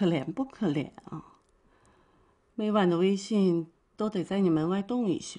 可怜不可怜啊！每晚的微信都得在你门外动一宿。